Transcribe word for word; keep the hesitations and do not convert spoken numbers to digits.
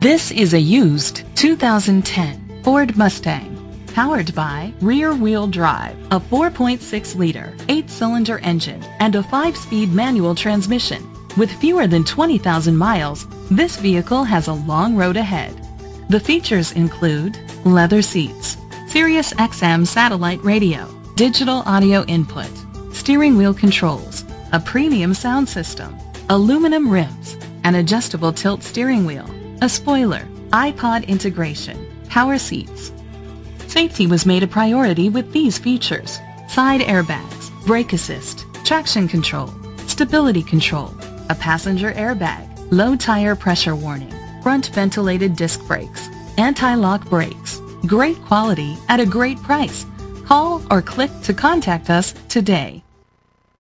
This is a used two thousand ten Ford Mustang, powered by rear-wheel drive, a four point six liter, eight cylinder engine, and a five speed manual transmission. With fewer than twenty thousand miles, this vehicle has a long road ahead. The features include leather seats, Sirius X M satellite radio, digital audio input, steering wheel controls, a premium sound system, aluminum rims, an adjustable tilt steering wheel, a spoiler, iPod integration, power seats. Safety was made a priority with these features: side airbags, brake assist, traction control, stability control, a passenger airbag, low tire pressure warning, front ventilated disc brakes, anti-lock brakes. Great quality at a great price. Call or click to contact us today.